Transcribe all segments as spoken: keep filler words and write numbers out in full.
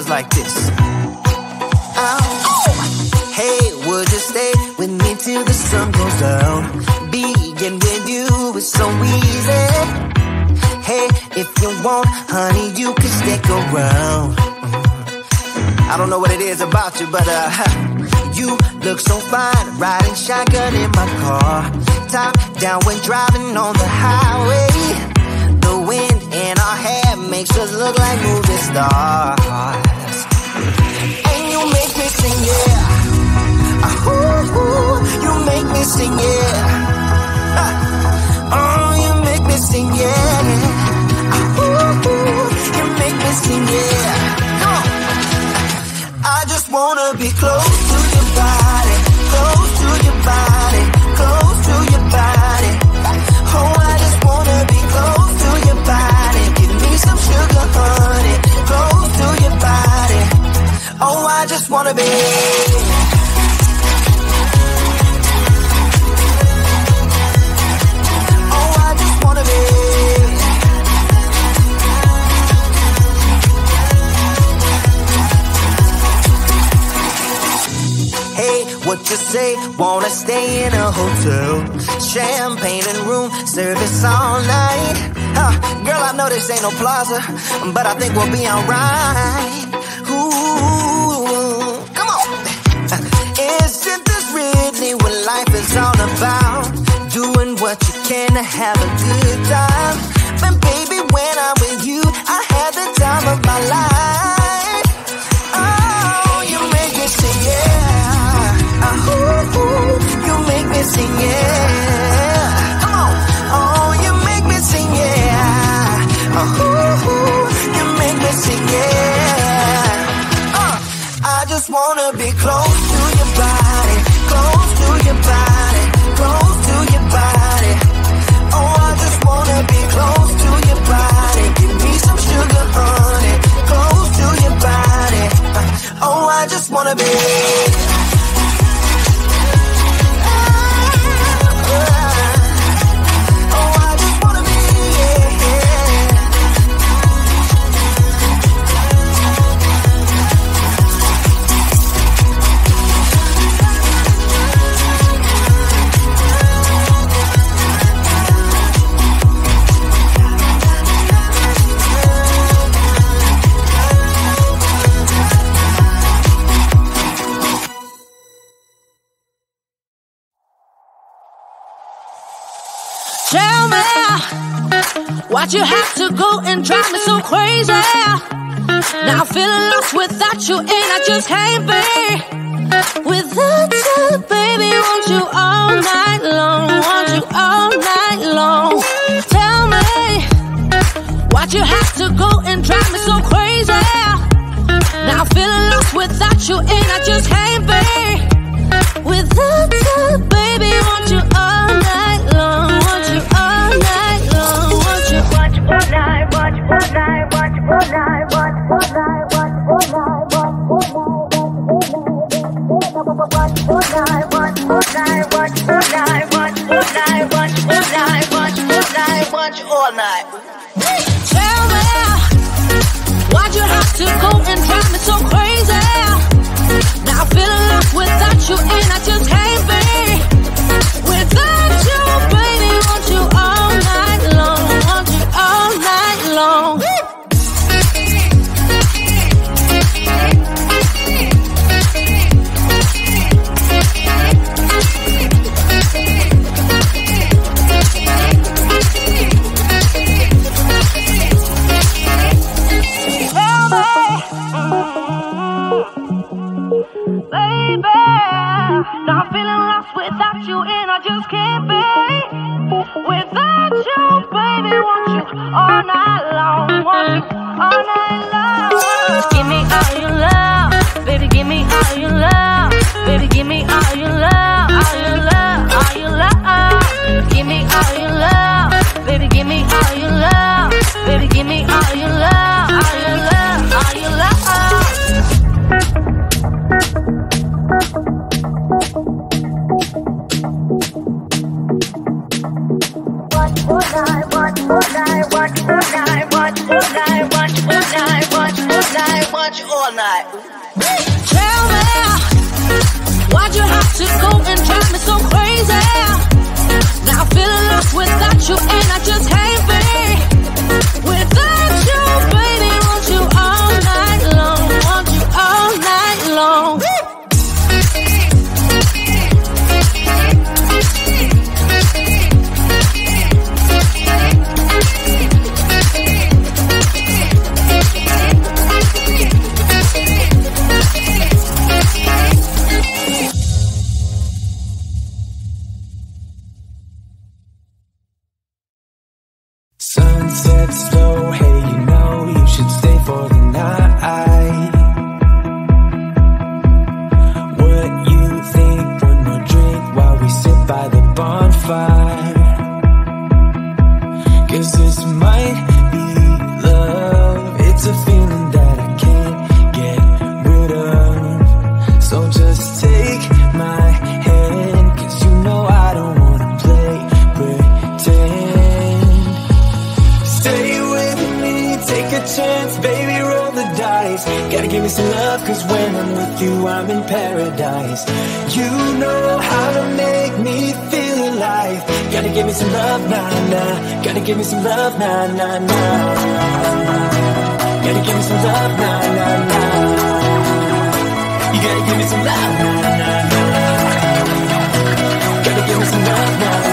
feels like this. Ow. Hey, would you stay with me till the sun goes down? Being with you is so easy. Hey, if you want, honey, you can stick around. I don't know what it is about you, but uh, you look so fine, riding shotgun in my car, top down when driving on the highway. The wind in our hair makes us look like movie stars. And you make me sing, yeah. Oh, you make me sing, yeah. Oh, you make me sing, yeah. Oh, you make me sing, yeah. Come on. I just wanna be close to your body, close to your body, close to your body. Oh, I just wanna be close to your body, give me some sugar, honey, close to your body. Oh, I just wanna be. Oh, I just wanna be. Hey, what you say? Wanna stay in a hotel? Champagne and room service all night. Huh. Girl, I know this ain't no plaza, but I think we'll be alright. Ooh, come on. Isn't this really what life is all about? Doing what you can to have a good time. But baby, when I'm with you, I have the time of my life. Oh, you make me sing, yeah. Oh, oh, you make me sing, yeah. Wanna be close to your body, close to your body, close to your body. Oh, I just wanna be close to your body, give me some sugar, honey, close to your body. Oh, I just wanna be. Tell me, why'd you have to go and drive me so crazy? Now I'm feeling lost without you, and I just can't be without you, baby. Want you all night long, want you all night long. Tell me, why'd you have to go and drive me so crazy? Now I'm feeling lost without you, and I just can't be without you, baby. Want you all night long. All night. Tell me, why'd you have to go and drive me so crazy? Now I feel lost without you, and I just can't be without you, baby. Want you all night long, want you all night long. Now I'm feeling lost without you, and I just can't be without you, baby. Want you all night long, want you all night long. Give me all your love, baby. Give me all your love, baby. Give me all your love, all your love, all your love. Give me all your love, baby. Give me all your love, baby. Give me all your love, all your love, all your love. What would I, what would I, what would I, what would I, what would I, what touch all night. Tell me, why'd you have to go and drive me so crazy? Now I feel lost without you, and I just hate me. Without you, baby, want you all night long, want you all night long. Slow, hey, you know you should stay for the night. What you think? One more drink while we sit by the bonfire. Guess this might be love. It's a feeling that I can't get rid of. So just take my hand, cause you know I don't wanna play pretend. Take a chance, baby, roll the dice. Gotta give me some love, cause when I'm with you, I'm in paradise. You know how to make me feel alive. Gotta give me some love, nah, nah. Gotta give me some love, nah, nah, nah. Gotta give me some love, nah, nah, nah. You gotta give me some love, nah, nah, nah. Gotta give me some love, nah, nah, nah. Let's go!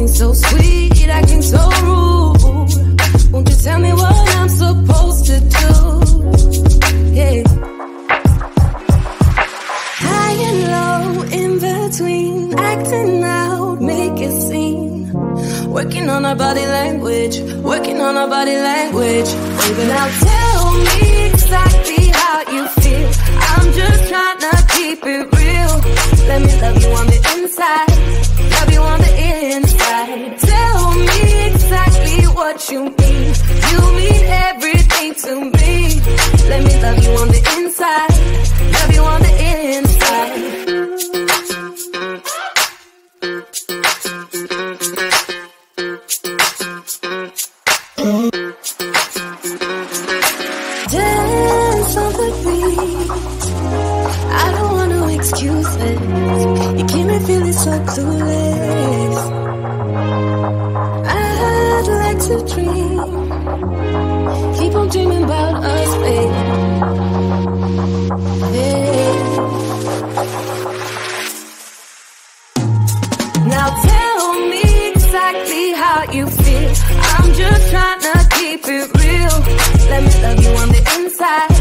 acting so sweet, acting so rude. Won't you tell me what I'm supposed to do? Yeah. High and low, in between, acting out, make it seem. Working on our body language, working on our body language. Baby, now tell me exactly how you feel. I'm just trying to keep it real. Let me love you on the inside, love you on the inside. Tell me exactly what you mean. You mean everything to me. Let me love you on the inside, love you on the inside. Dance on the beat. I don't want no excuses. You keep me feeling so clueless. To dream, keep on dreaming about us, babe. Yeah. Now tell me exactly how you feel. I'm just trying to keep it real. Let me love you on the inside,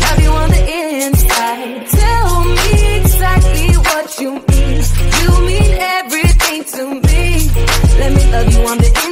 love you on the inside. Tell me exactly what you mean. You mean everything to me. Let me love you on the inside.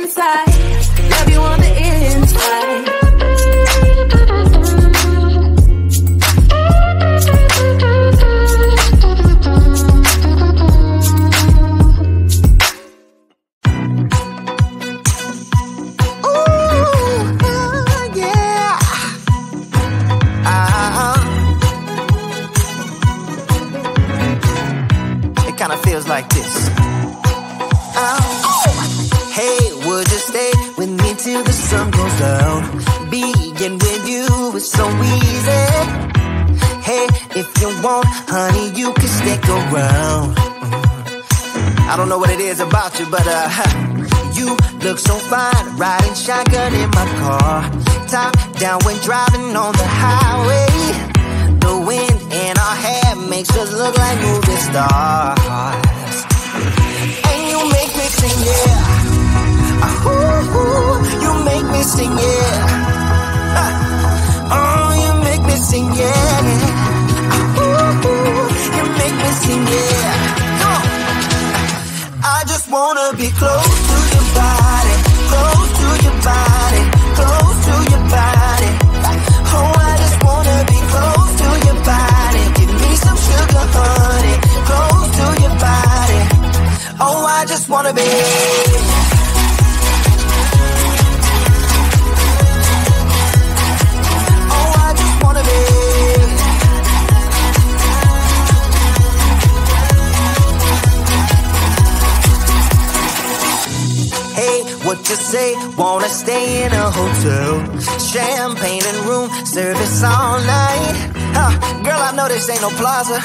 Like this. Oh. Hey, would you stay with me till the sun goes down? Being with you is so easy. Hey, if you want, honey, you can stick around. I don't know what it is about you, but uh, you look so fine, riding shotgun in my car, top down when driving on the highway. The wind in our hair makes us look like movie stars. And you make me sing, yeah. Ooh, ooh, you make me sing, yeah. Uh, oh, you make me sing, yeah. Ooh, ooh, you make me sing, yeah. Go. I just wanna be close to your body, close to your body, close to your body. Oh, I just wanna be close to your body. Give me some sugar, honey. Close to your body. Oh, I just wanna be. Oh, I just wanna be. Hey, what you say? Wanna stay in a hotel? Champagne and room service all night. Huh. Girl, I know this ain't no plaza,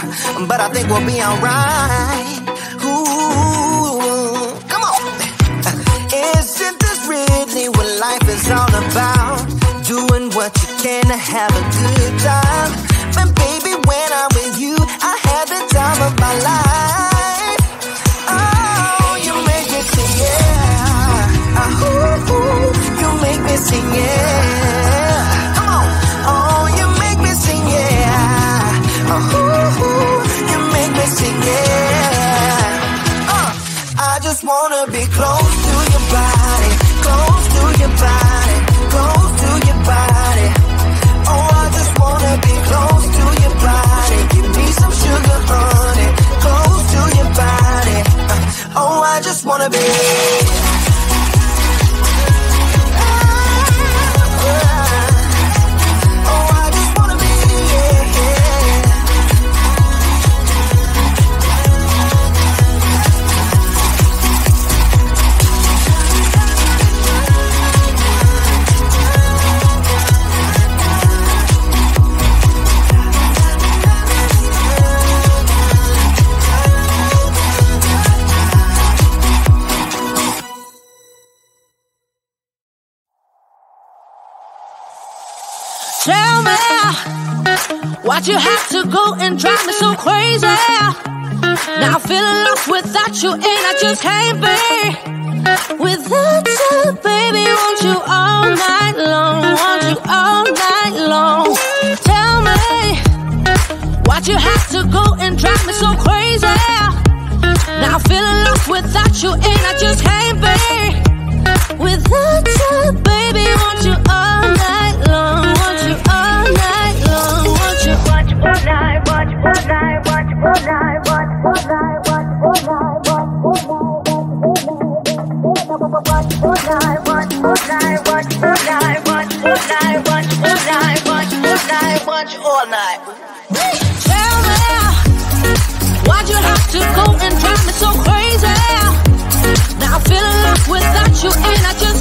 but I think we'll be alright. Ooh, come on. Isn't this really what life is all about? Doing what you can to have a good time. But baby, when I'm with you, I have the time of my life. Oh, you make me sing, yeah. Ooh, ooh, you make me sing, yeah. Wanna be close to your body, close to your body, close to your body. Oh, I just wanna be close to your body. Give me some sugar, honey, close to your body. Uh, oh, I just wanna be. Tell me, why'd you have to go and drive me so crazy? Now I'm feeling lost without you and I just can't be. Without you, baby, want you all night long, want you all night long. Tell me, why'd you have to go and drive me so crazy? Now I'm feeling lost without you, and I just can't be. Without you, baby, want you all night long, want you all night long, want you, want you all night, want you all night, want you all night, want you all night, want you all night. All night. Tell me, why'd you have to go and drive me so crazy? Now I'm feeling lost without you, and I just